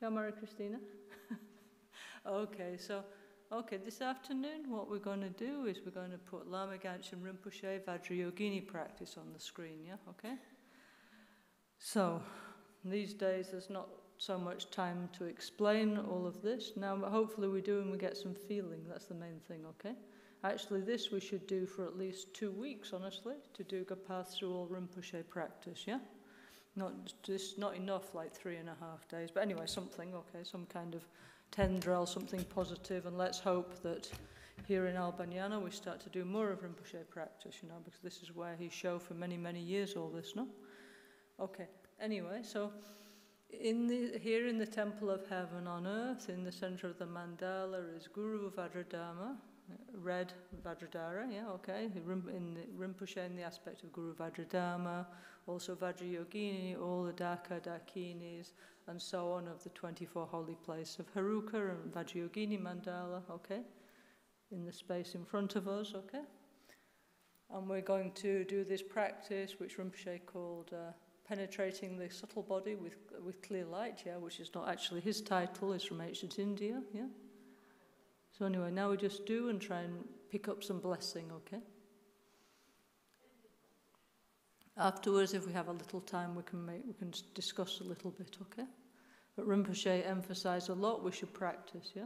you have Maria Christina? Okay, so, okay, this afternoon what we're going to do is we're going to put Lama Gangchen Rinpoche Vajrayogini practice on the screen, yeah, okay? So, these days there's not so much time to explain all of this. Now, hopefully we do and we get some feeling. That's the main thing, okay? Actually, this we should do for at least 2 weeks, honestly, to do a path through all Rinpoche practice, yeah? Not enough, like 3.5 days. But anyway, something, okay, some kind of tendril, something positive, and let's hope that here in Albagnano we start to do more of Rinpoche practice, you know, because this is where he showed for many, many years all this, no? Okay, anyway, so here in the Temple of Heaven on Earth, in the center of the mandala is Guru Vajradharma, red Vajradhara, yeah, okay, Rinpoche in the aspect of Guru Vajradharma, also Vajrayogini, all the Daka, Dakinis, and so on of the 24 holy place of Haruka and Vajrayogini mandala, okay, in the space in front of us, okay. And we're going to do this practice, which Rinpoche called Penetrating the Subtle Body with Clear Light, yeah, which is not actually his title, it's from ancient India, yeah. So anyway, now we just do and try and pick up some blessing, okay? Afterwards, if we have a little time, we can discuss a little bit, okay? But Rinpoche emphasized a lot we should practice, yeah?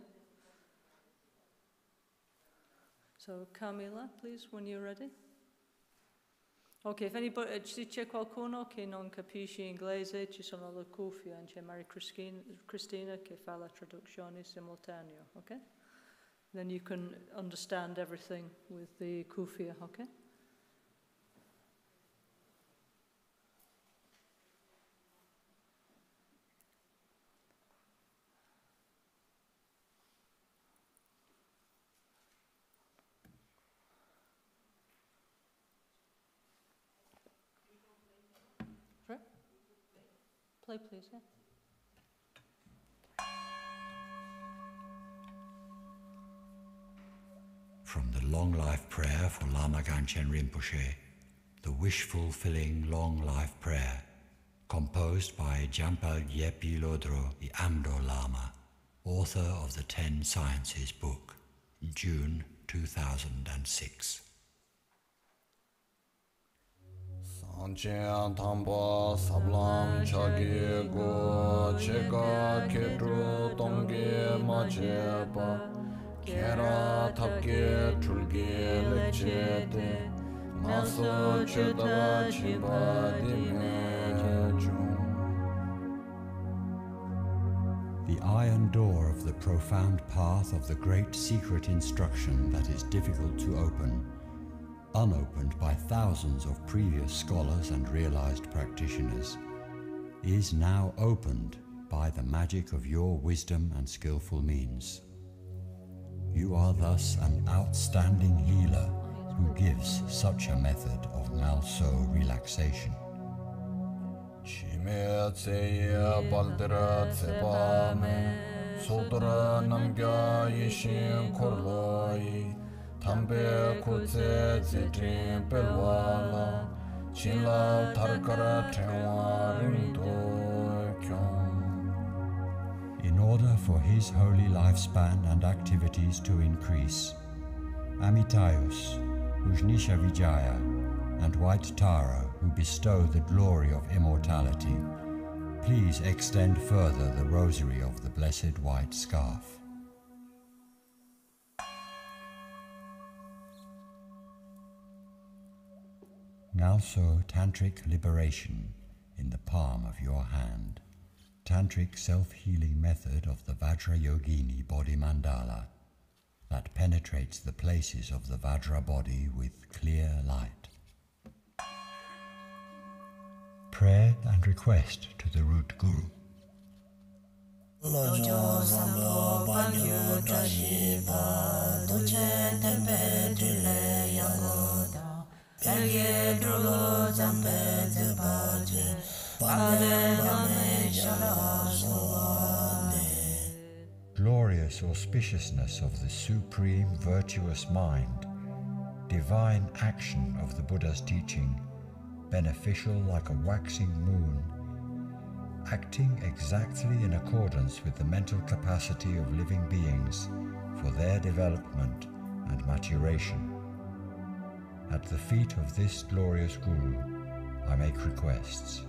So Camila, please, when you're ready. Ok, if anybody, se c'è qualcuno che non capisce inglese, ci sono le cuffie, e c'è Maria Cristina che fa la traduzione simultanea, ok? Then you can understand everything with the kufia, okay? Right? Play, please, yeah. From the Long Life Prayer for Lama Gangchen Rinpoche, the wish-fulfilling Long Life Prayer, composed by Jampal Yepi Lodro, the Amdo Lama, author of the 10 Sciences book, June 2006. Sanchyan Thamba Sablam Chagi Go Cheka Ketru Tonge Machepa Kera Tapke Tulge Lechete Naso Cheta Chiba Dimejum. The iron door of the profound path of the great secret instruction that is difficult to open, unopened by thousands of previous scholars and realized practitioners, is now opened by the magic of your wisdom and skillful means. You are thus an outstanding healer who gives such a method of NgalSo relaxation. In order for his holy lifespan and activities to increase, Amitayus, Ushnisha Vijaya, and White Tara, who bestow the glory of immortality, please extend further the rosary of the Blessed White Scarf. NgalSo Tantric Liberation in the palm of your hand. Tantric self-healing method of the Vajrayogini body mandala that penetrates the places of the Vajra body with clear light. Prayer and request to the root guru. Lojo sambo bagyo tashiba doche tempe dile yagoda belge drulo zampe zebaje. Glorious auspiciousness of the supreme virtuous mind, divine action of the Buddha's teaching, beneficial like a waxing moon, acting exactly in accordance with the mental capacity of living beings for their development and maturation. At the feet of this glorious Guru, I make requests.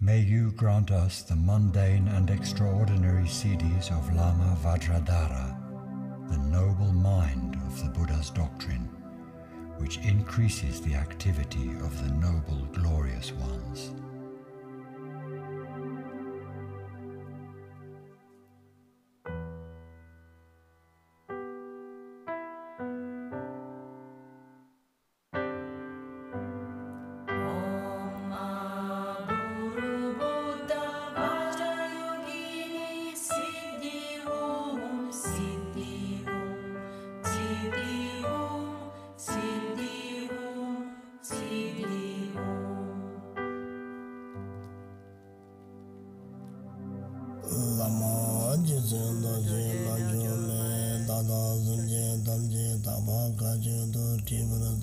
May you grant us the mundane and extraordinary siddhis of Lama Vajradhara, the noble mind of the Buddha's doctrine, which increases the activity of the noble, glorious ones. O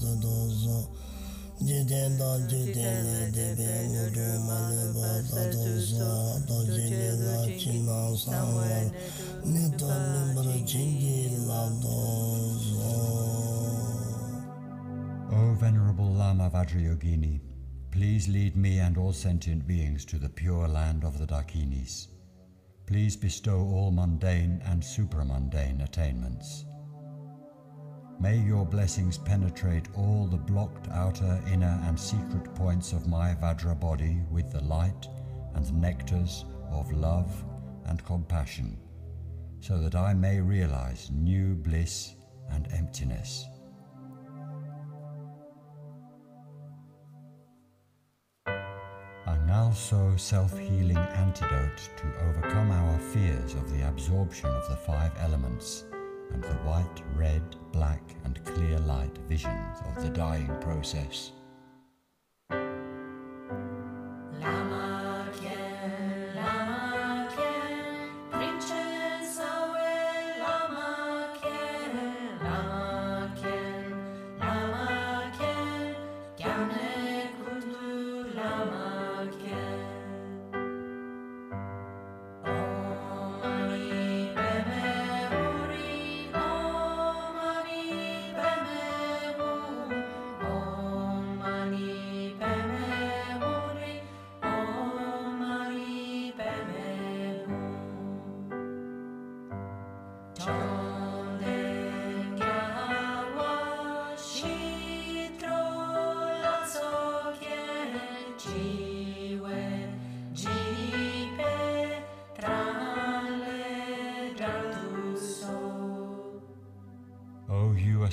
Venerable Lama Vajrayogini, please lead me and all sentient beings to the pure land of the Dakinis. Please bestow all mundane and supramundane attainments. May your blessings penetrate all the blocked outer, inner and secret points of my Vajra body with the light and nectars of love and compassion, so that I may realize new bliss and emptiness. A NgalSo self-healing antidote to overcome our fears of the absorption of the five elements and the white, red, black and clear light visions of the dying process.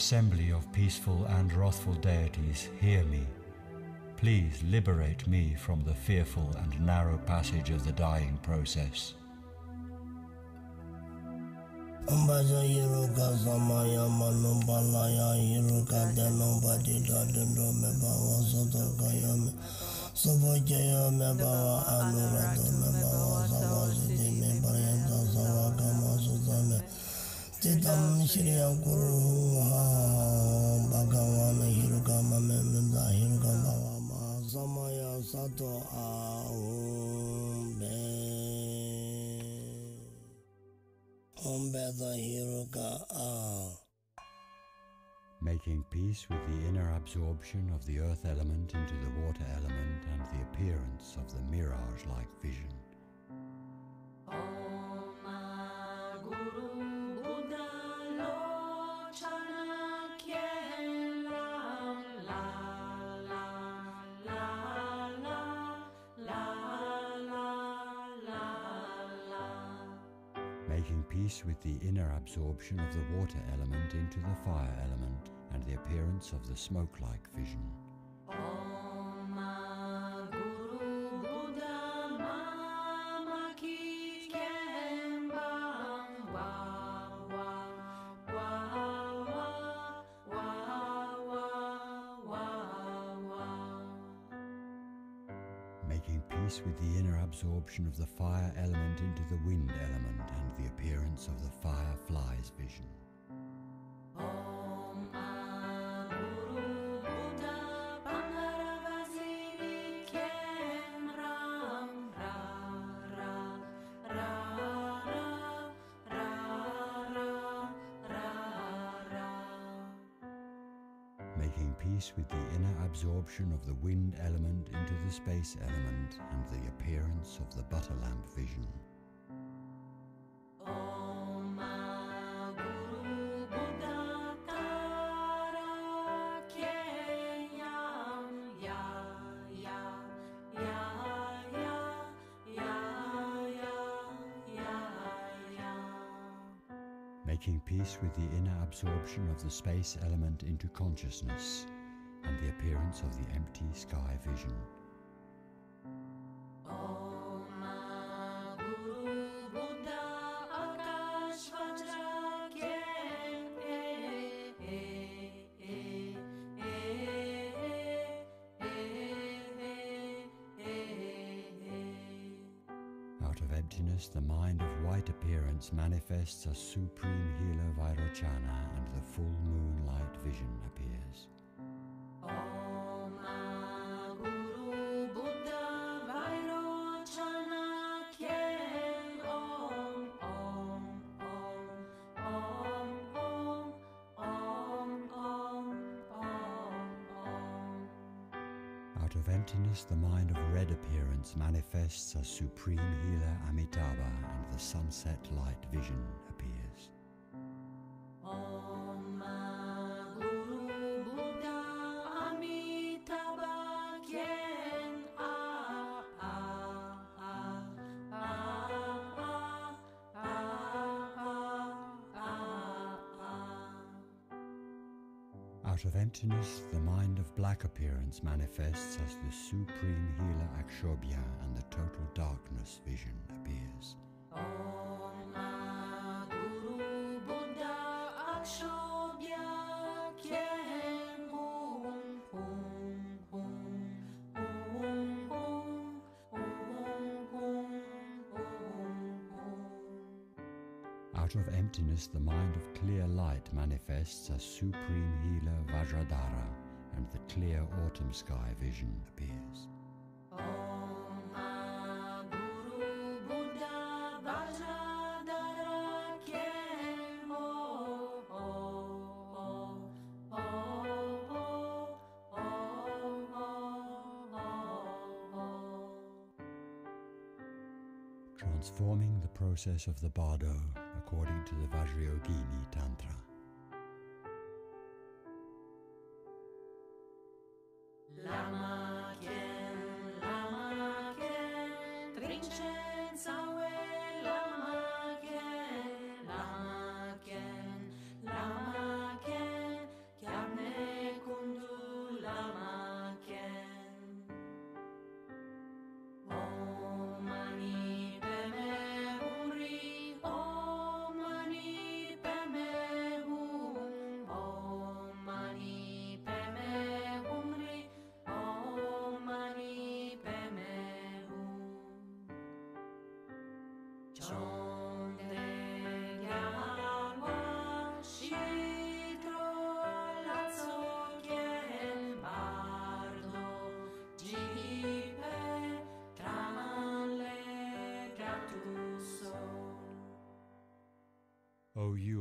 Assembly of peaceful and wrathful deities, hear me. Please liberate me from the fearful and narrow passage of the dying process. Making peace with the inner absorption of the earth element into the water element and the appearance of the mirage-like vision. With the inner absorption of the water element into the fire element and the appearance of the smoke-like vision. peace with the inner absorption of the fire element into the wind element and the appearance of the firefly's vision. With the inner absorption of the wind element into the space element and the appearance of the butter lamp vision. Making peace with the inner absorption of the space element into consciousness and the appearance of the empty sky vision. Out of emptiness, the mind of white appearance manifests as Supreme Healer Vairochana, and the full moonlight vision appears. The mind of red appearance manifests as Supreme Healer Amitabha, and the sunset light vision appears. Out of emptiness, the mind of black appearance manifests as the Supreme Healer Akshobhya, and the total darkness vision appears. Om Ma Guru Buddha Akshobhya Kyen Hum Hum Hum Hum Hum Hum Hum Hum Hum. Out of emptiness, the mind of clear light manifests as Supreme Healer Vajradhara, and the clear autumn sky vision appears. Om Ma Guru Buddha Vajradhara Kyen Ho Ho Ho Ho Ho Ho. Transforming the process of the bardo according to the Vajrayogini Tantra.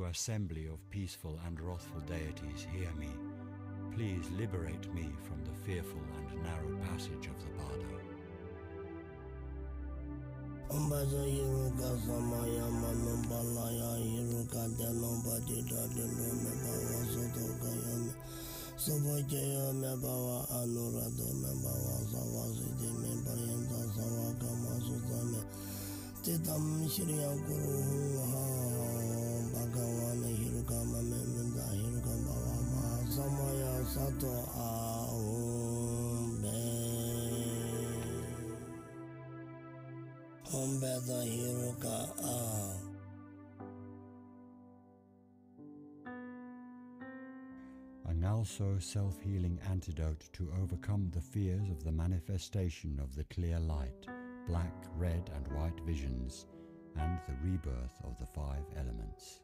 Assembly of peaceful and wrathful deities, hear me. Please liberate me from the fearful and narrow passage of the bardo. Tidam Shriya Guru Bhagavan Hirukama Menda Hirukam Bhavama Samaya Sato Aum Be Om Beda Hiruka A. A NgalSo self-healing antidote to overcome the fears of the manifestation of the clear light, black, red and white visions, and the rebirth of the five elements.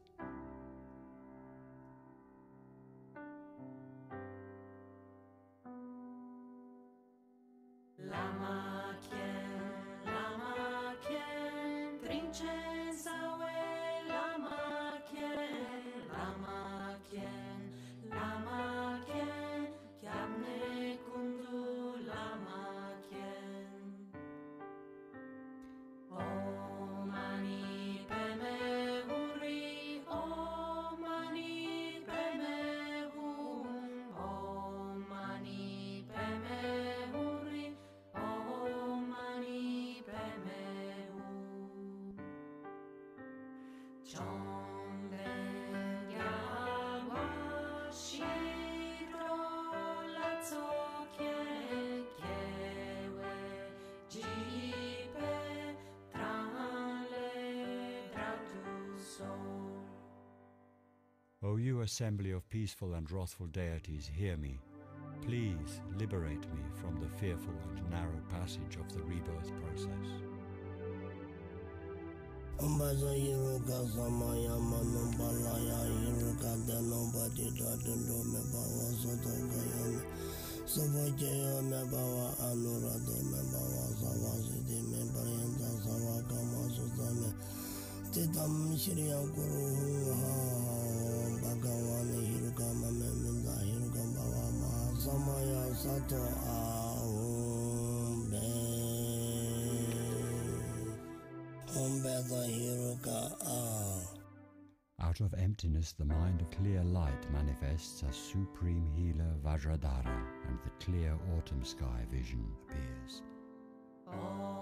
O you assembly of peaceful and wrathful deities, hear me. Please liberate me from the fearful and narrow passage of the rebirth process. Tidam Shriya Guru Ha Bhagavan Hirukama Memenda Hirukam Bhavama Samaya Sato Aum Be Om Beda Hiruka A. Out of emptiness the mind of clear light manifests as Supreme Healer Vajradhara, and the clear autumn sky vision appears. Om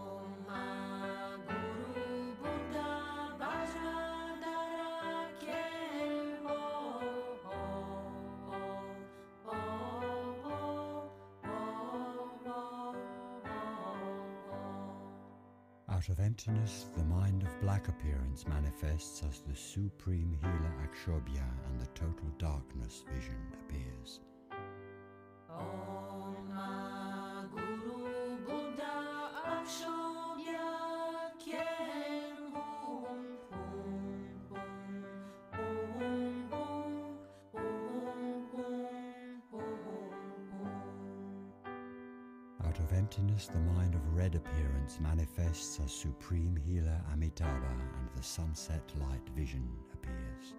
Out of emptiness, the mind of black appearance manifests as the Supreme Healer Akshobhya, and the total darkness vision appears. Om Guru Buddha Akshobhya Kyen Hum Hum Hum Hum Hum Hum Hum. Out of emptiness, the mind of red appearance manifests as Supreme Healer Amitabha, and the sunset light vision appears.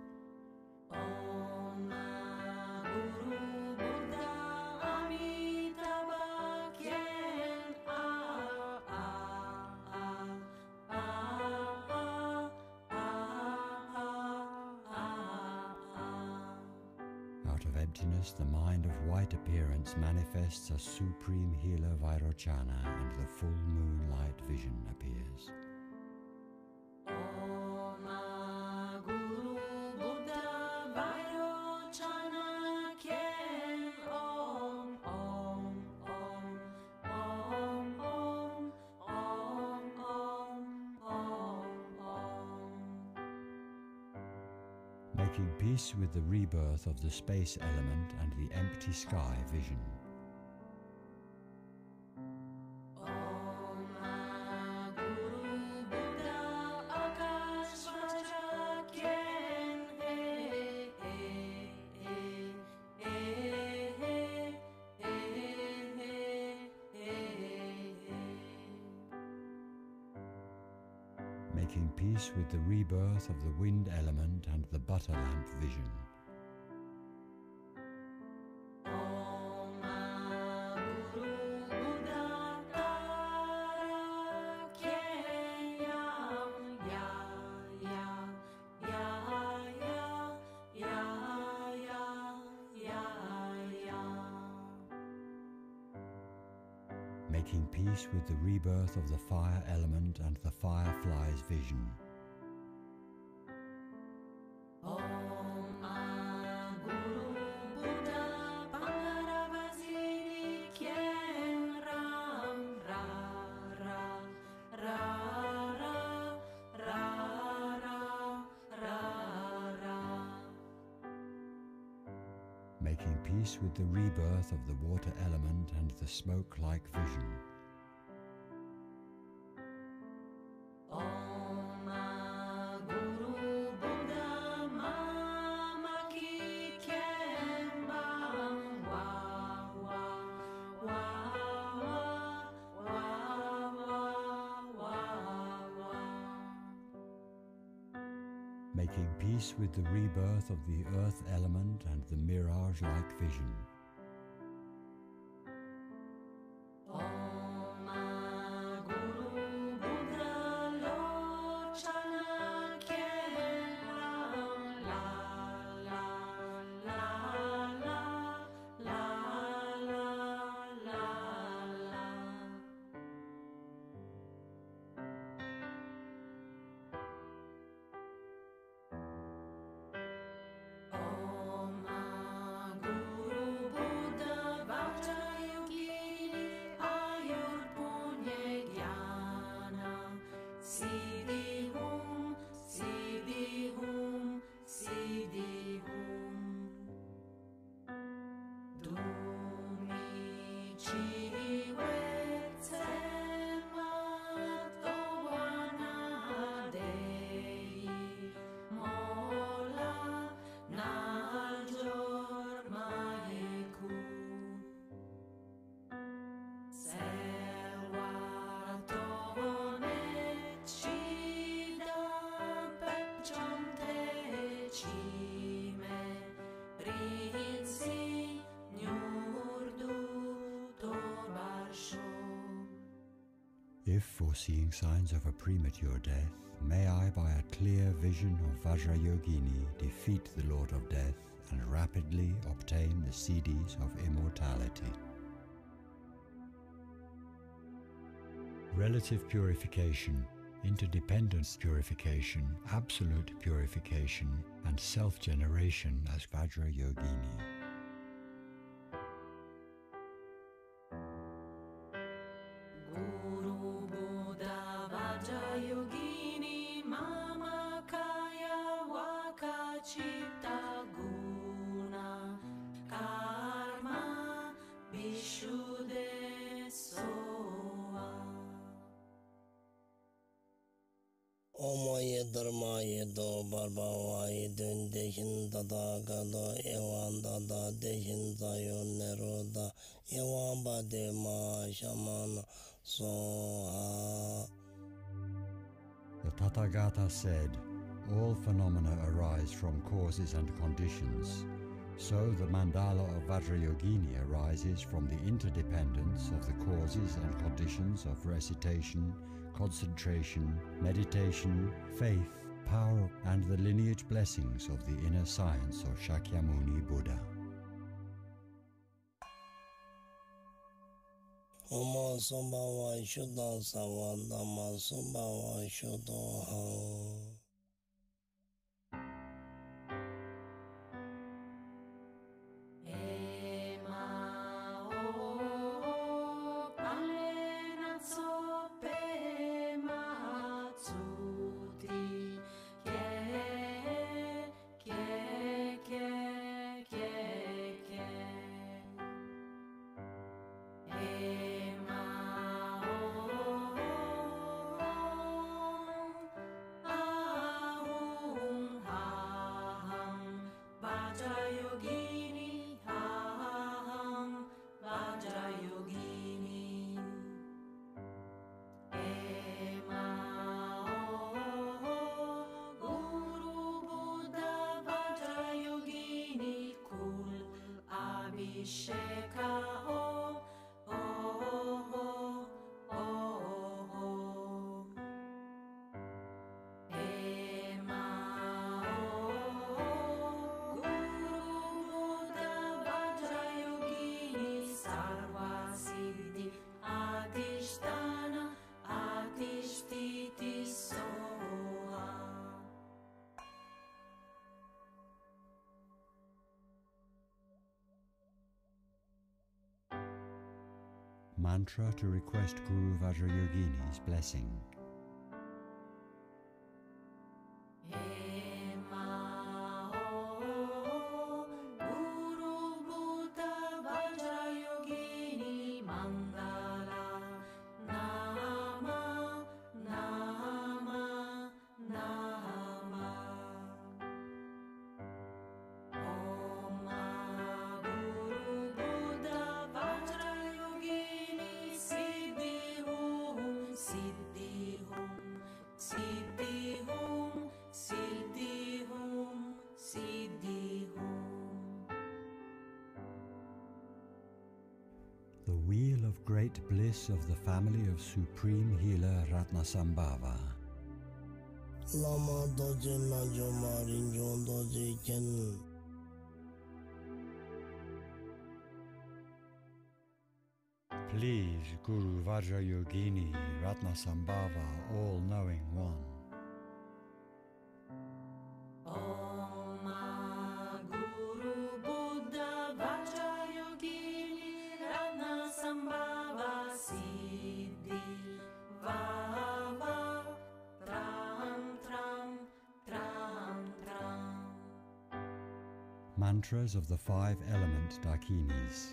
Out of emptiness, the mind of white appearance manifests as Supreme Healer Vairochana, and the full moonlight vision appears. Making peace with the rebirth of the space element and the empty sky vision. Making peace with the rebirth of the wind element and the butter lamp vision. Making peace with the rebirth of the fire element and the firefly's vision. making peace with the rebirth of the water element and the smoke-like vision. Making peace with the rebirth of the earth element and the mirage-like vision. If foreseeing signs of a premature death, may I by a clear vision of Vajrayogini defeat the Lord of Death and rapidly obtain the siddhis of immortality. Relative purification, interdependence purification, absolute purification, and self-generation as Vajrayogini. The Tathagata said, all phenomena arise from causes and conditions. So the mandala of Vajrayogini arises from the interdependence of the causes and conditions of recitation, concentration, meditation, faith, power and the lineage blessings of the inner science of Shakyamuni Buddha. Mantra to request Guru Vajrayogini's blessing. Ema o Guru of great bliss of the family of Supreme Healer Ratna Sambhava. Lama Doje Najoma Rinjo Doje Ken. Please, Guru Vajrayogini, Ratna Sambhava, All-Knowing One. Om Ma Guru Buddha Vajrayogini, Ratna Sambhava, Siddhi Vava, Tram Tram, Tram Tram. Mantras of the Five Element Dakinis.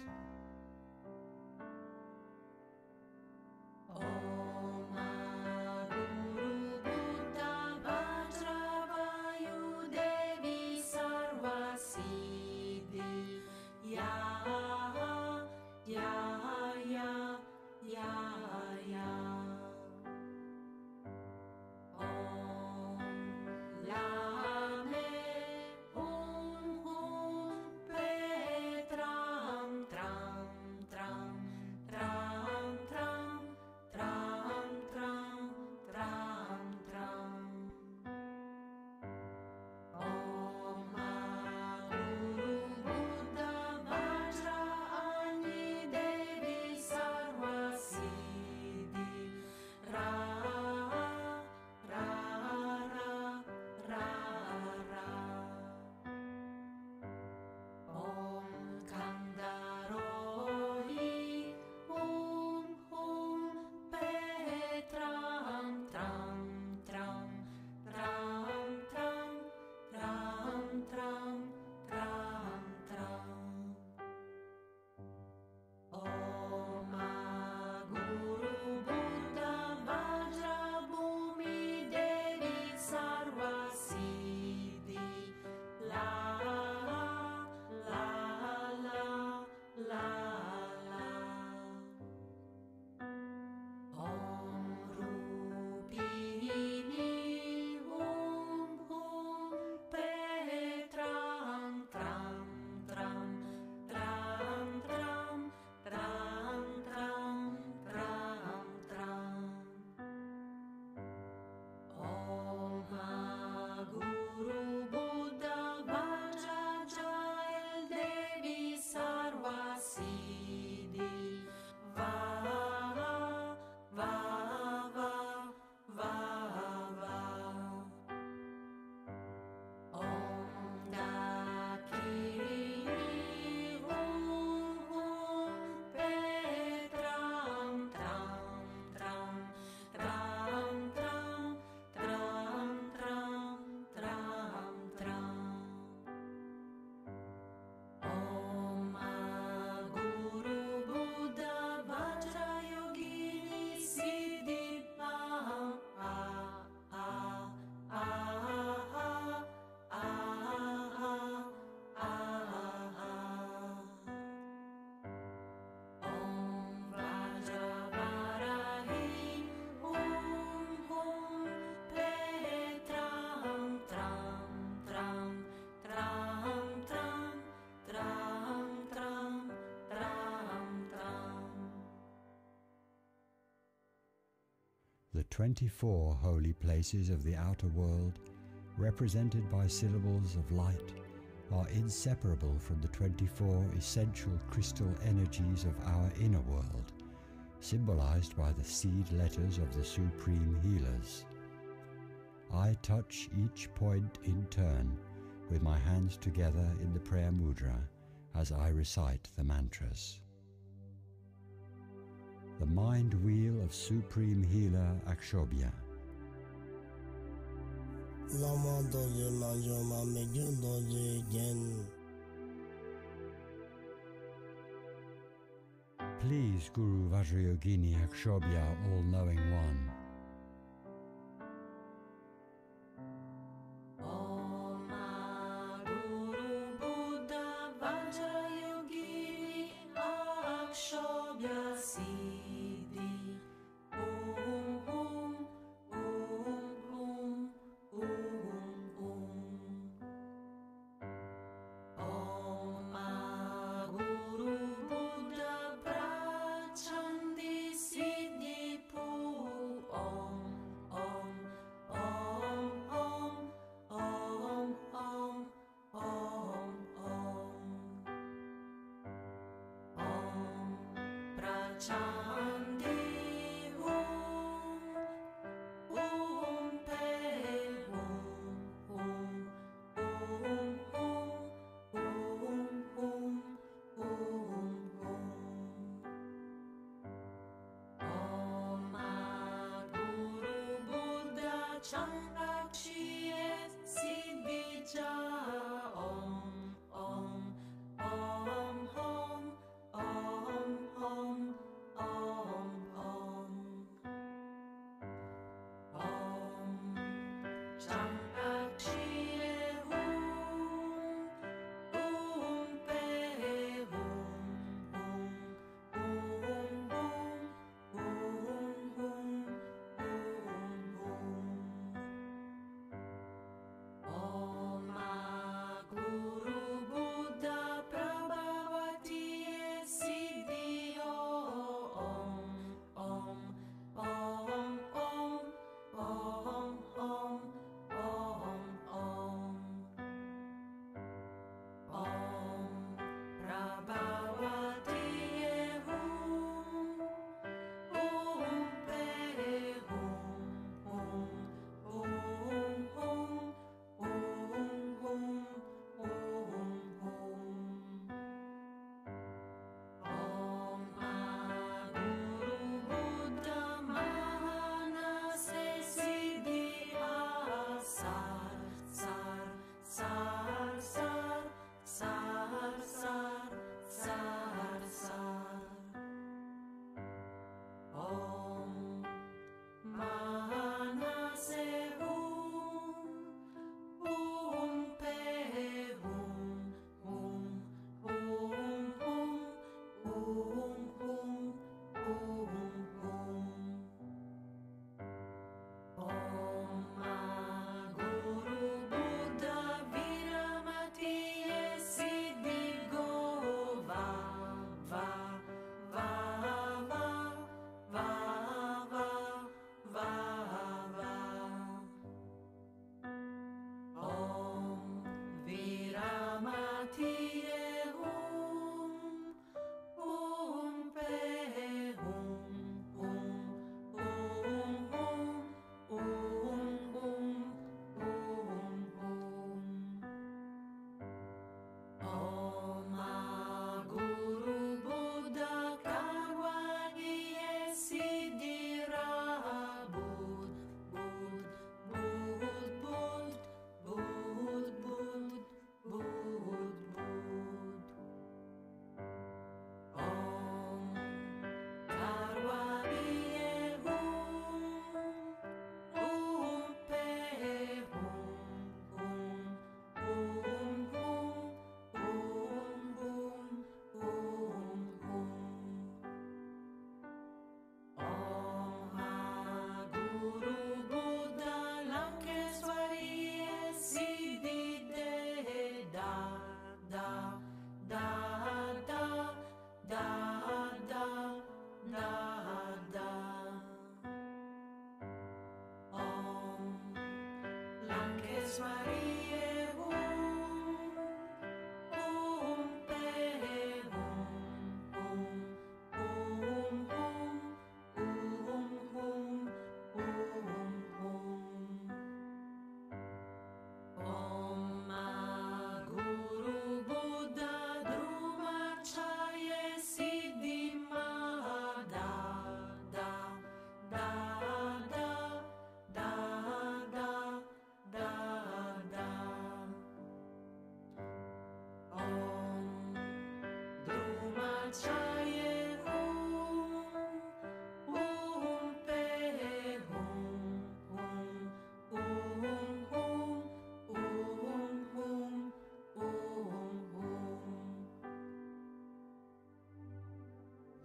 The 24 holy places of the outer world, represented by syllables of light, are inseparable from the 24 essential crystal energies of our inner world, symbolized by the seed letters of the Supreme Healers. I touch each point in turn with my hands together in the prayer mudra as I recite the mantras. The Mind Wheel of Supreme Healer Akshobhya. Lama Doje Najoma Megyu Doje Gen. Please, Guru Vajrayogini Akshobhya, All-Knowing One. Om Ma Guru Buddha Vraja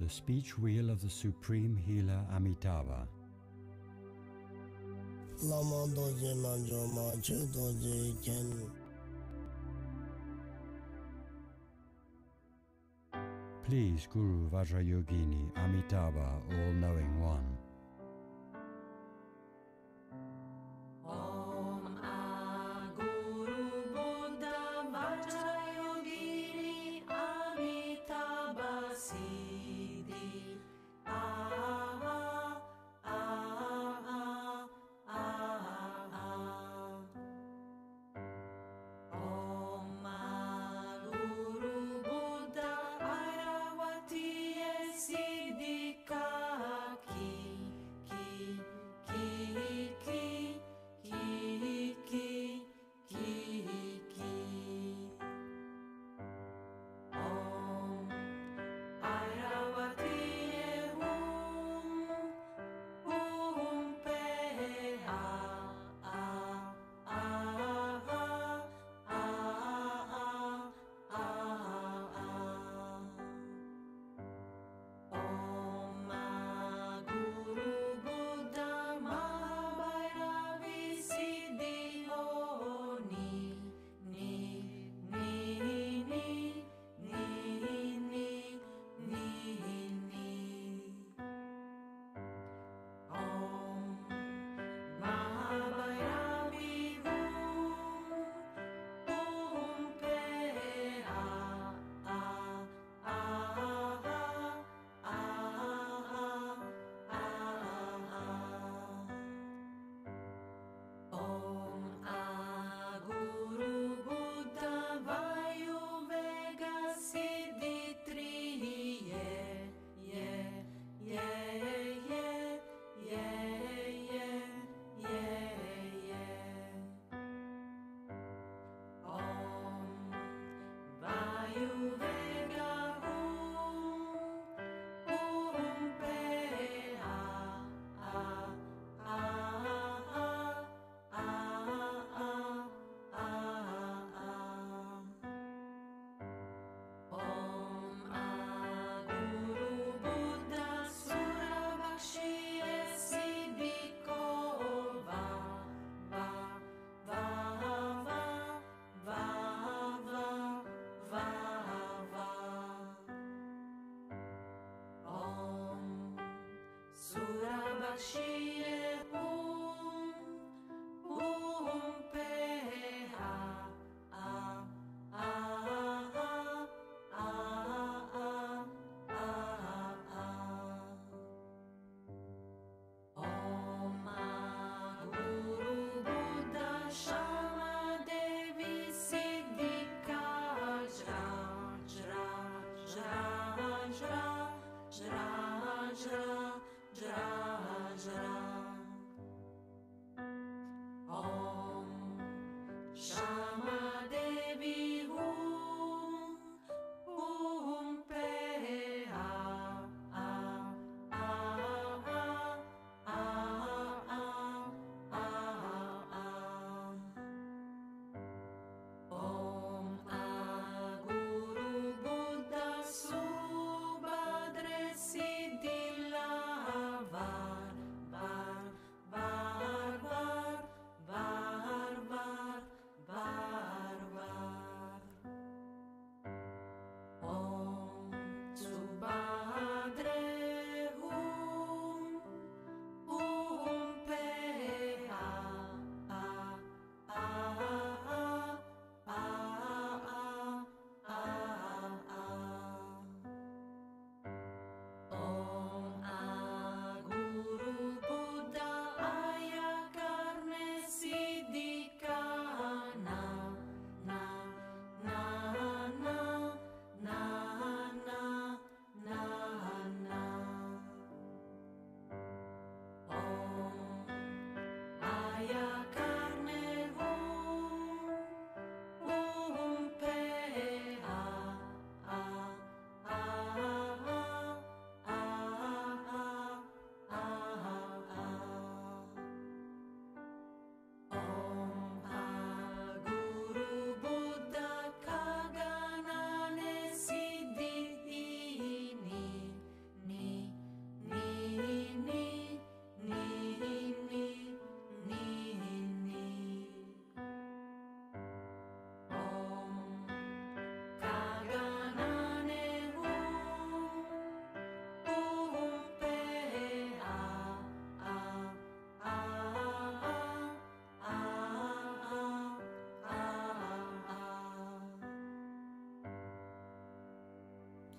The speech wheel of the Supreme Healer Amitabha. Lama doje manjo ma che doje ken. Please, Guru Vajrayogini, Amitabha, All-Knowing One. Siddhi Kaki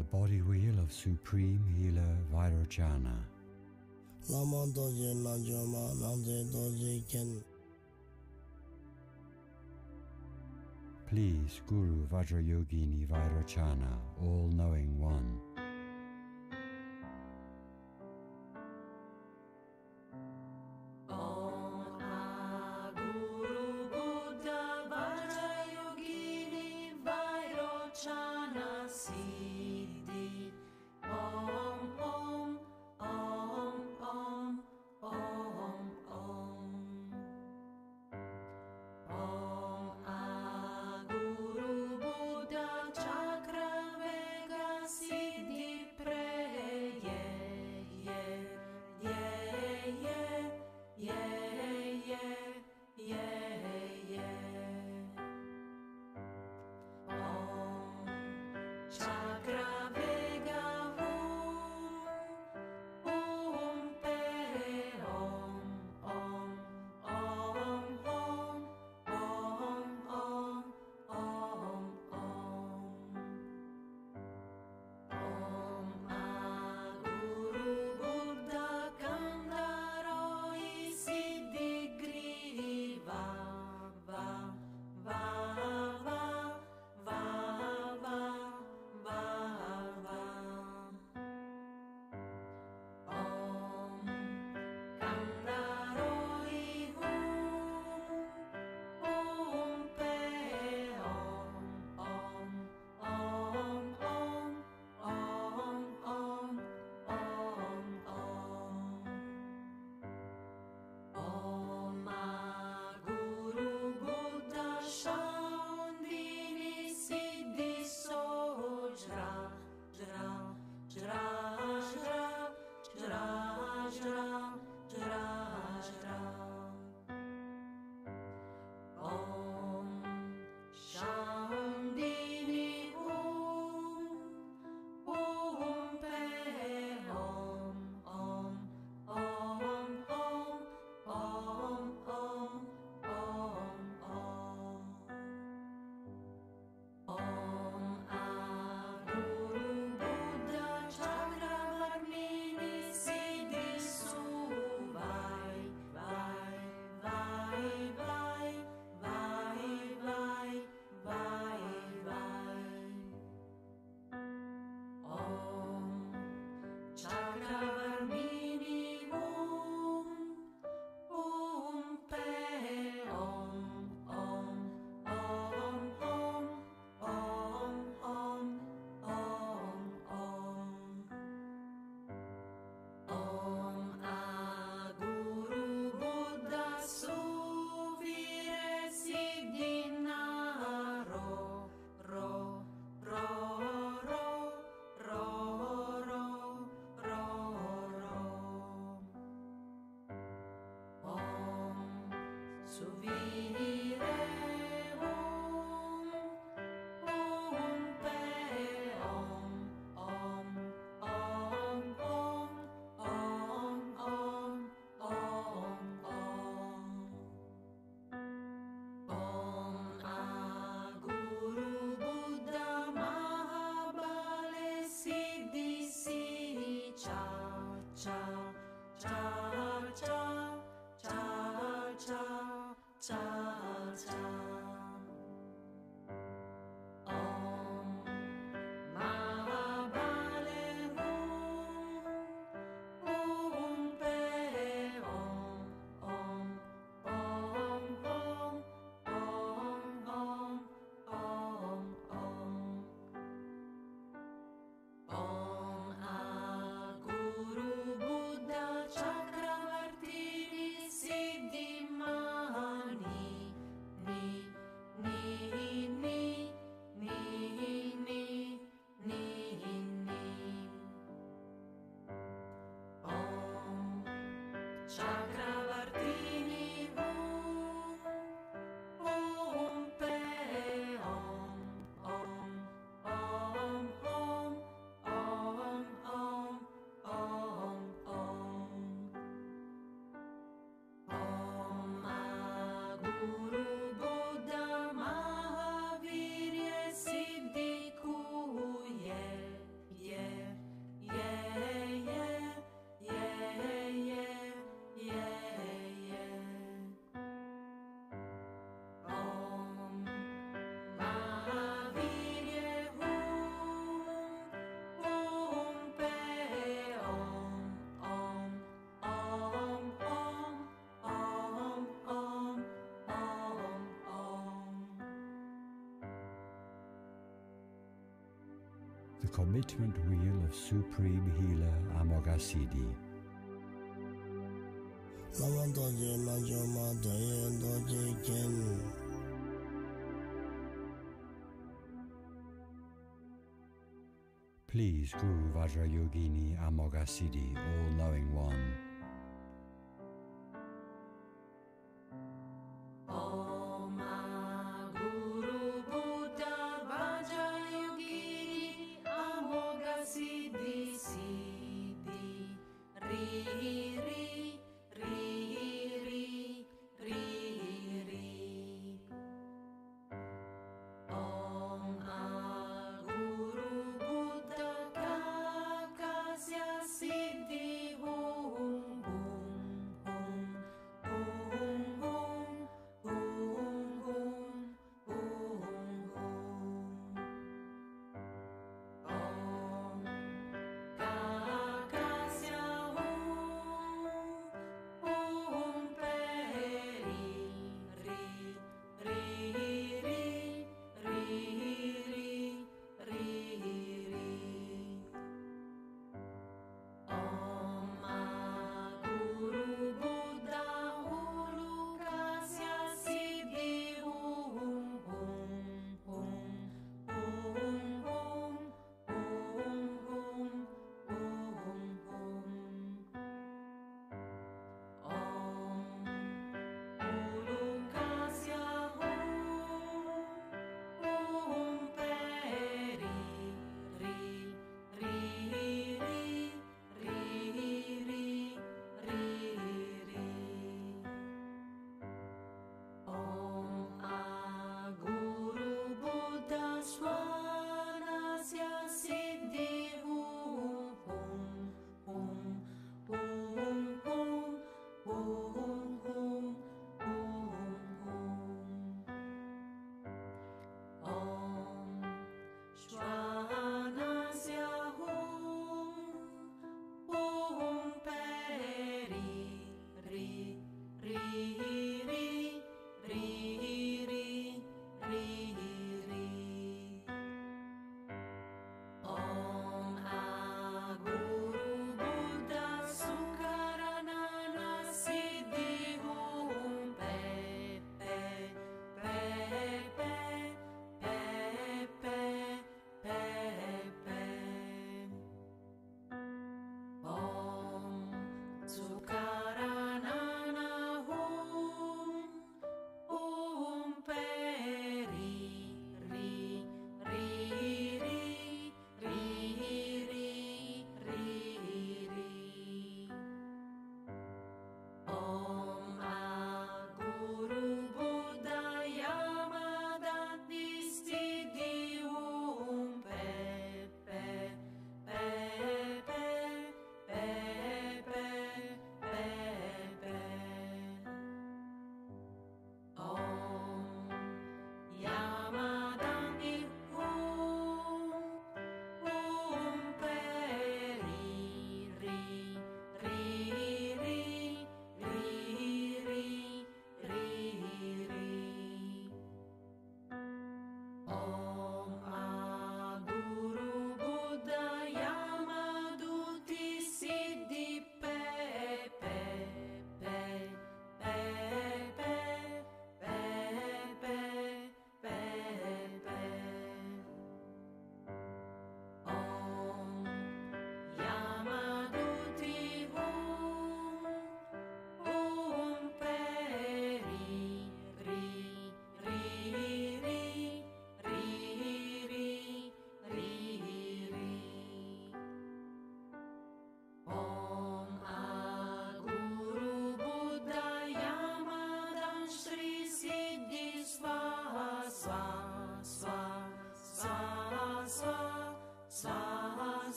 the body wheel of Supreme Healer Vairochana. Please, Guru Vajrayogini Vairochana, All-Knowing One. commitment wheel of Supreme Healer Amoghasiddhi. Please, Guru Vajrayogini Amoghasiddhi, All-Knowing One, Siddhi Om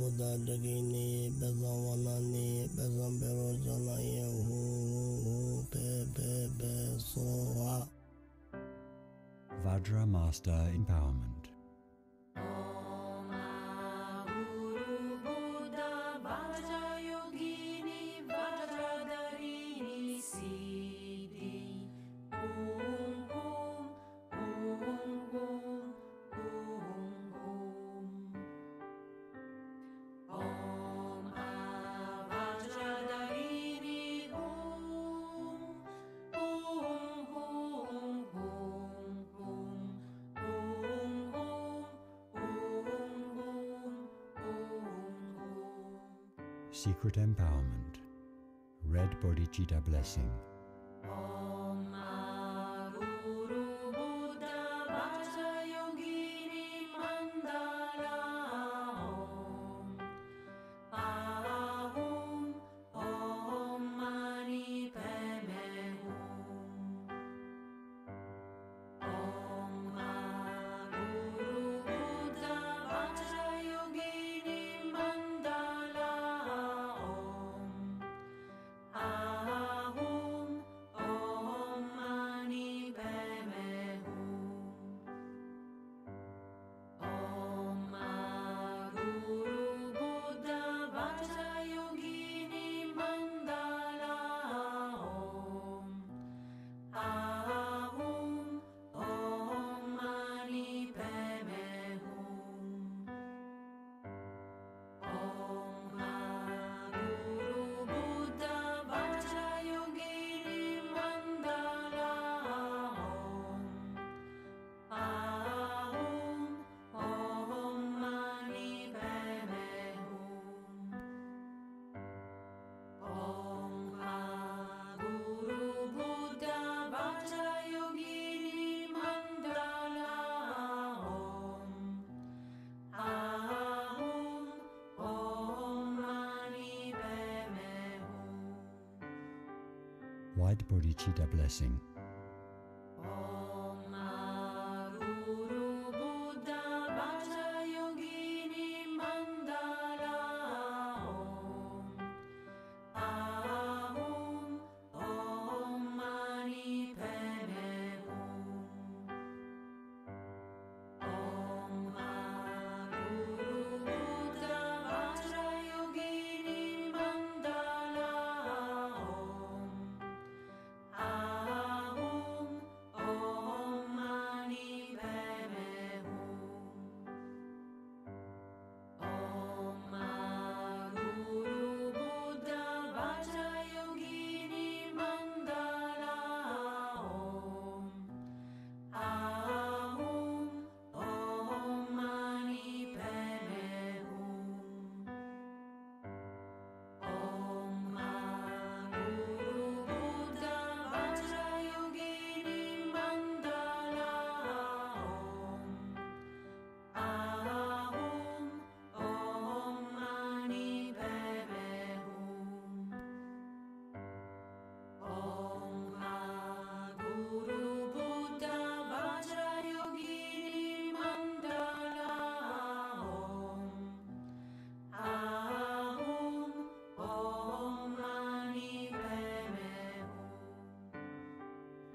Buddha Dakini, Wanani, Vairochana, Soha. Vajra Master Empowerment. Secret Empowerment, Red Bodhicitta Blessing. White Bodhicitta Blessing.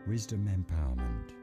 Wisdom Empowerment.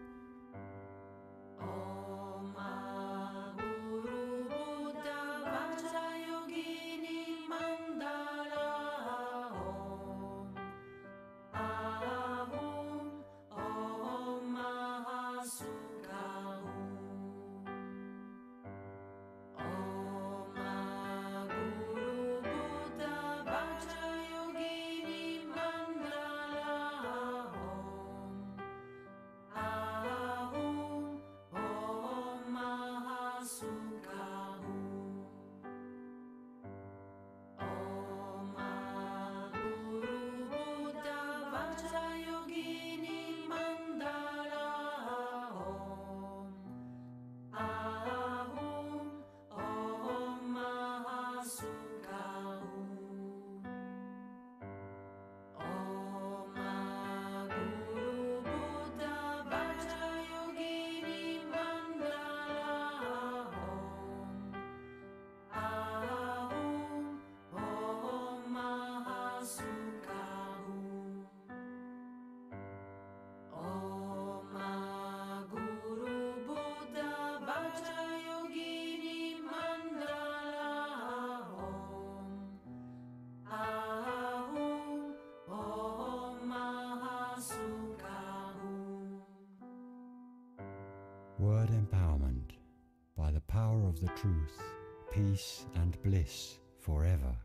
word empowerment by the power of the truth, peace and bliss forever.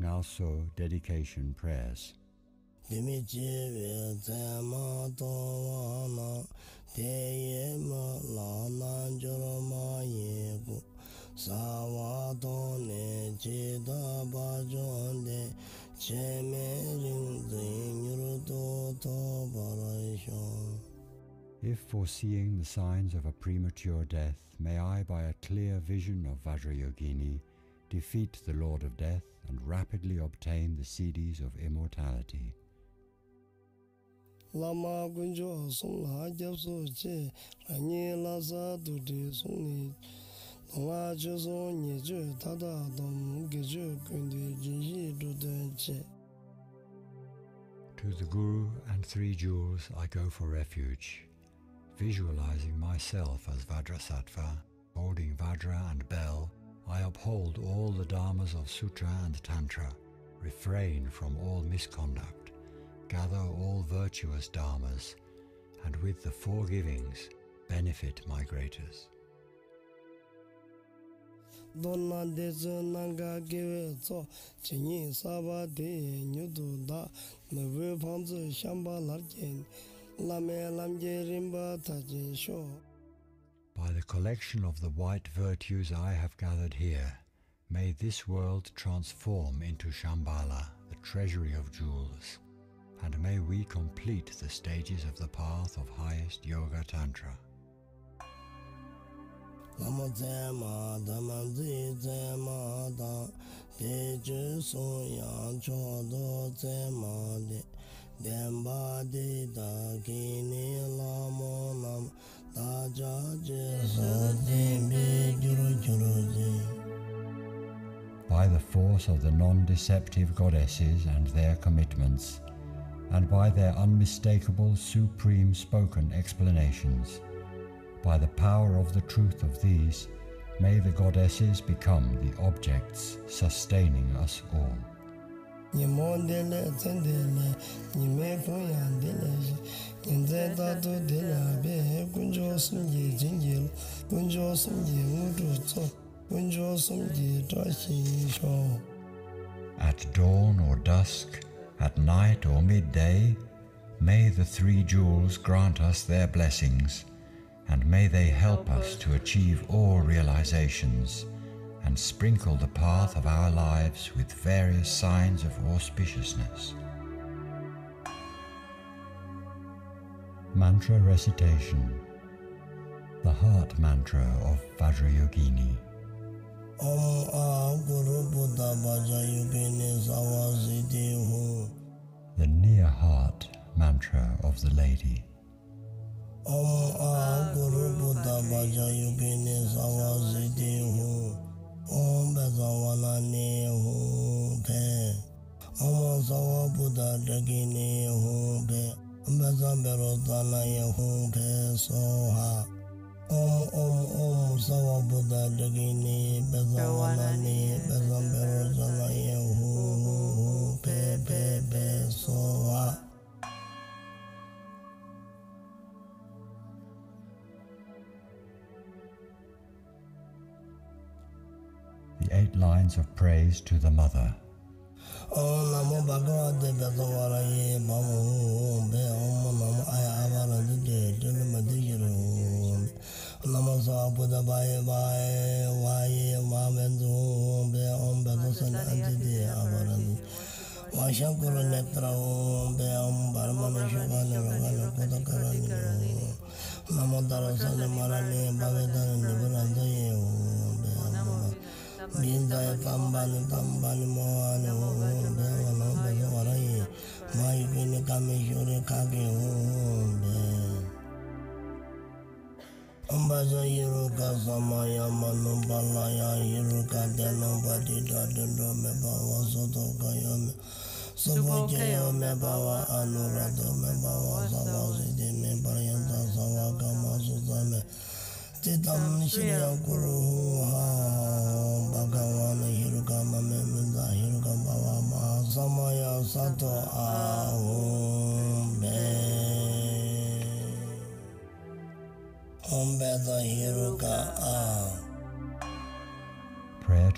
NgalSo Dedication Prayers. If foreseeing the signs of a premature death, may I by a clear vision of Vajrayogini defeat the Lord of Death and rapidly obtain the siddhis of immortality. Lama Gangchen Rinpoche, Rangi Lasa Dudi Suni, Lama Jeso Nyeje Tada Dom Geje Kundi Jinji Dudenche. To the Guru and Three Jewels I go for refuge, visualizing myself as Vajrasattva, holding Vajra and Bell. I uphold all the dharmas of Sutra and Tantra, refrain from all misconduct, gather all virtuous dharmas, and with the four givings, benefit migrators. By the collection of the white virtues I have gathered here, may this world transform into Shambhala, the treasury of jewels, and may we complete the stages of the path of highest Yoga Tantra. By the force of the non-deceptive goddesses and their commitments, and by their unmistakable supreme spoken explanations, by the power of the truth of these, may the goddesses become the objects sustaining us all. At dawn or dusk, at night or midday, may the Three Jewels grant us their blessings, and may they help us to achieve all realizations, and sprinkle the path of our lives with various signs of auspiciousness. Mantra Recitation. The Heart Mantra of Vajrayogini. Om A Guru Buddha Vajrayogini Savasiddhi. The Near Heart Mantra of the Lady. Om A Guru Buddha Vajrayogini Savasiddhi. The 8 lines of praise to the Mother. Namo Dara Sanamara Ne Bhavedana Nivarandhaye Om Namo Mindaya Prayer to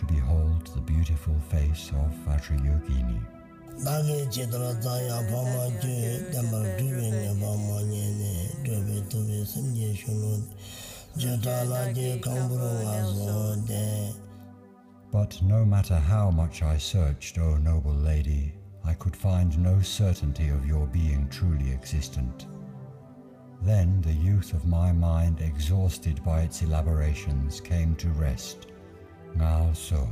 behold the beautiful face of Vajrayogini. But no matter how much I searched, O noble lady, I could find no certainty of your being truly existent. Then the youth of my mind, exhausted by its elaborations, came to rest, NgalSo,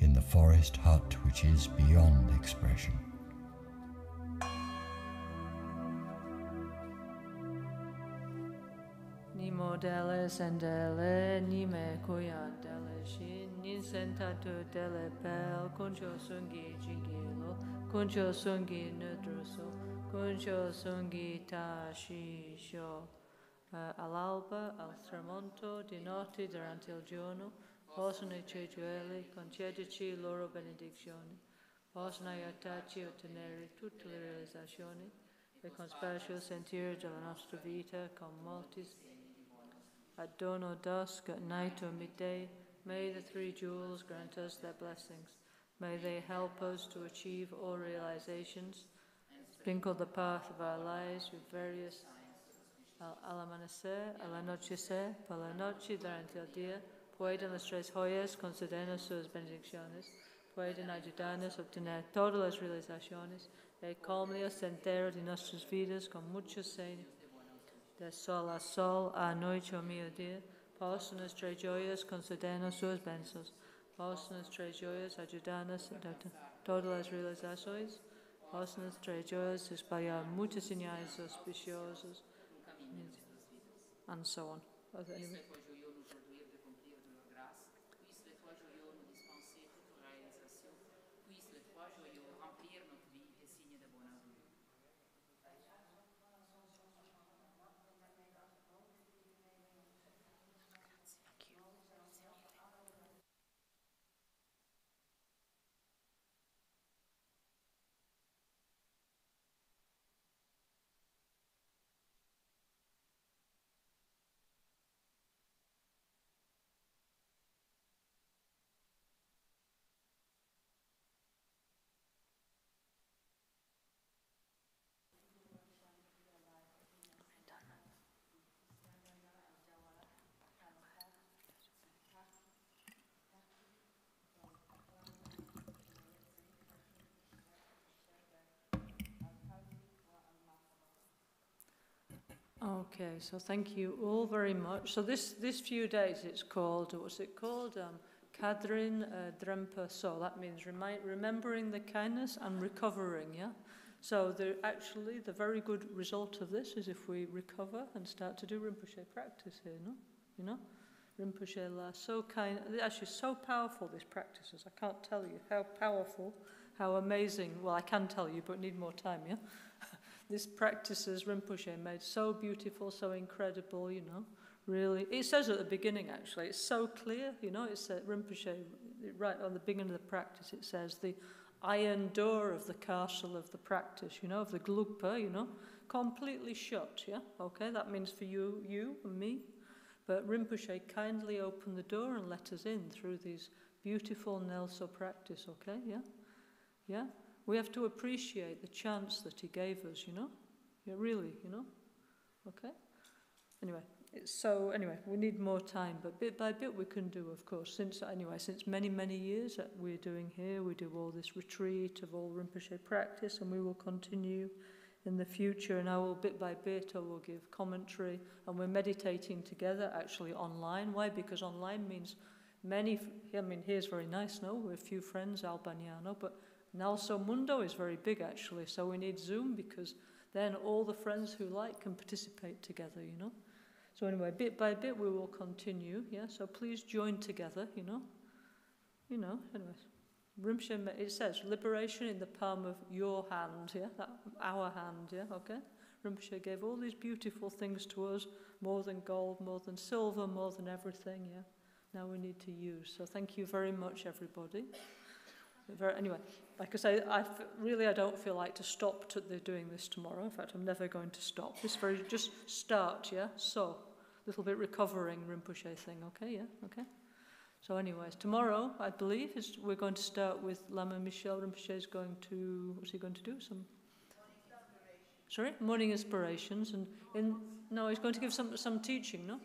in the forest hut which is beyond expression. Nimo dele sendele, nime koyan dele shin, nin sentatu dele pel, kuncho sungi jigilo, kuncho sungi nudruso, kuncho sungi tashisho. All'alba, al tramonto, di notte, durante il giorno, possono i tuoi gioielli, concederci loro benedizioni, possono aiutarci a ottenere tutte le realizzazioni e con special sentire della nostra vita con molti At dawn or dusk, at night or midday, may the three jewels grant us their blessings. May they help us to achieve all realizations, sprinkle the path of our lives with various al-amanecer, al-anochecer, por la noche durante el día, pueden las tres joyas concedernos sus bendiciones, pueden ayudarnos a obtener todas las realizaciones, y calmar el sendero de nuestras vidas con muchos señas. De sol a sol, a noche o mediodía, postan las tres joyas concedernos sus bendiciones, postan las tres joyas ayudarnos a todas las realizaciones, postan las tres joyas espalhar muchas señales auspiciosas, and so on. Okay, so thank you all very much. So this few days it's called, what's it called? Kadrin Drempa. So that means remembering the kindness and recovering, yeah? So actually the very good result of this is if we recover and start to do Rinpoche practice here, no? You know? Rinpoche la, so kind, actually so powerful, these practices. I can't tell you how powerful, how amazing. Well, I can tell you, but need more time, yeah? This practices Rinpoche made so beautiful, so incredible, you know, really. It says at the beginning, actually, it's so clear, you know, it's Rinpoche, right on the beginning of the practice, it says the iron door of the castle of the practice, you know, of the Gelugpa, you know, completely shut, yeah? Okay, that means for you and me. But Rinpoche kindly opened the door and let us in through these beautiful NgalSo practice, okay, yeah? Yeah? We have to appreciate the chance that he gave us, you know? Yeah, really, you know? Okay? Anyway, we need more time, but bit by bit we can do, of course. Since many, many years that we're doing here, we do all this retreat of all Rinpoche practice, and we will continue in the future, and I will bit by bit, I will give commentary, and we're meditating together, actually, online. Why? Because online means many, I mean, here's very nice, no? We're a few friends, Albagnano, but NgalSo Mundo is very big, actually, so we need Zoom because then all the friends who like can participate together, you know? So anyway, bit by bit we will continue, yeah? So please join together, you know? You know, anyways. Rinpoche, it says, liberation in the palm of your hand, yeah? Our hand, yeah? Okay? Rinpoche gave all these beautiful things to us, more than gold, more than silver, more than everything, yeah? Now we need to use. So thank you very much, everybody. Anyway, like I say, I don't feel like to stop doing this tomorrow. In fact, I'm never going to stop. This very, just start, yeah? So, a little bit recovering Rinpoche thing, okay, yeah? Okay? So anyways, tomorrow, I believe, we're going to start with Lama Michel. Rinpoche is going to, what's he going to do? Some... Sorry? Morning inspirations. And no, he's going to give some teaching, no?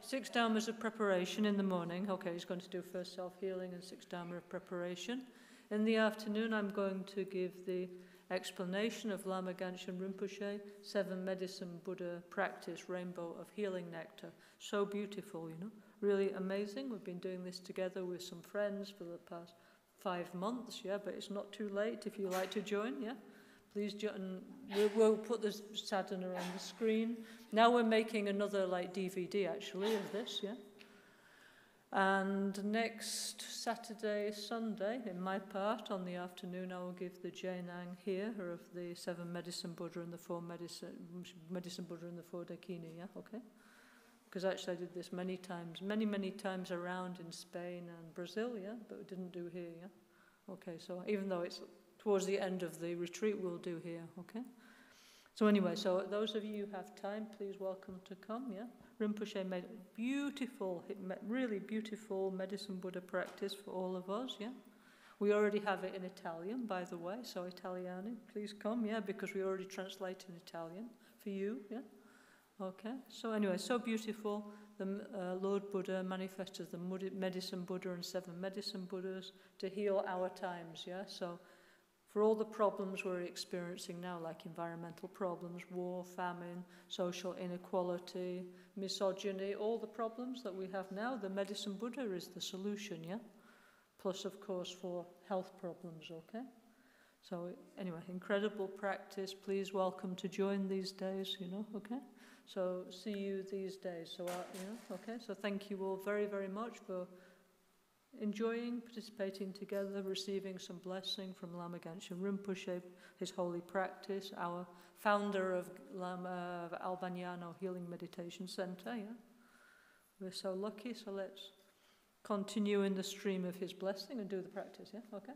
6 dharmas of preparation in the morning. Okay, he's going to do first self-healing and 6 dharma of preparation. In the afternoon, I'm going to give the explanation of Lama Gangchen Rinpoche, 7 medicine Buddha practice, rainbow of healing nectar. So beautiful, you know. Really amazing. We've been doing this together with some friends for the past 5 months, yeah, but it's not too late if you like to join, yeah? Please join. We'll put the sadhana on the screen. Now we're making another, like, DVD, actually, of this, yeah? And next Saturday, Sunday, in my part, on the afternoon, I will give the Jainang here of the 7 medicine Buddha and the 4 medicine Buddha and the 4 Dakini, yeah? Okay? Because actually I did this many times, many times around in Spain and Brazil, yeah? But we didn't do here, yeah? Okay, so even though it's towards the end of the retreat, we'll do here, okay? So anyway, so those of you who have time, please welcome to come, yeah? Rinpoche made beautiful, really beautiful medicine Buddha practice for all of us, yeah? We already have it in Italian, by the way, so Italiani, please come, yeah? Because we already translate in Italian for you, yeah? Okay, so anyway, so beautiful. The Lord Buddha manifests as the medicine Buddha and 7 medicine Buddhas to heal our times, yeah? So for all the problems we're experiencing now, like environmental problems, war, famine, social inequality, misogyny, all the problems that we have now, the medicine Buddha is the solution, yeah? Plus, of course, for health problems, okay? So anyway, incredible practice. Please welcome to join these days, you know, okay? So see you these days. So yeah, okay. So thank you all very much for enjoying, participating together, receiving some blessing from Lama Gangchen Rinpoche, his holy practice, our founder of Lama Albagnano Healing Meditation Center. Yeah, we're so lucky. So let's continue in the stream of his blessing and do the practice. Yeah, okay.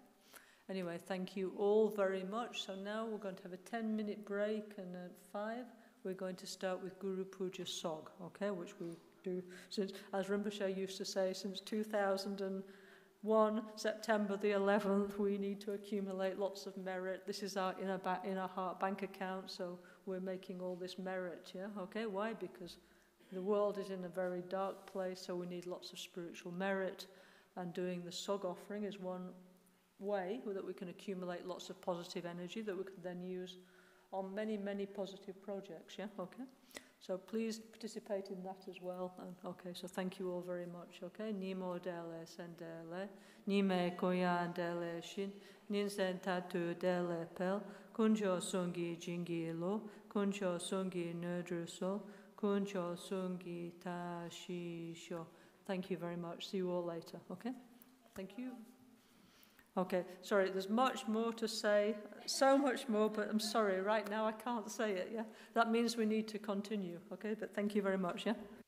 Anyway, thank you all very much. So now we're going to have a 10-minute break, and at 5. We're going to start with Guru Puja Sog, okay, which we do since, as Rinpoche used to say, since 2001, September the 11th, we need to accumulate lots of merit. This is our inner heart bank account, so we're making all this merit, yeah, okay, why? Because the world is in a very dark place, so we need lots of spiritual merit, and doing the Sog offering is one way that we can accumulate lots of positive energy that we can then use on many positive projects, yeah, okay? So please participate in that as well, and okay, so thank you all very much, okay? Nimo dele sendele, nime koyan dele shin, ninsen tatu dele pel, kuncho sungi jingilo, kuncho sungi nudruso, kuncho sungi tashisho. Thank you very much, see you all later, okay? Thank you. Okay, sorry, there's much more to say, so much more, but I'm sorry, right now I can't say it, yeah? That means we need to continue, okay? But thank you very much, yeah?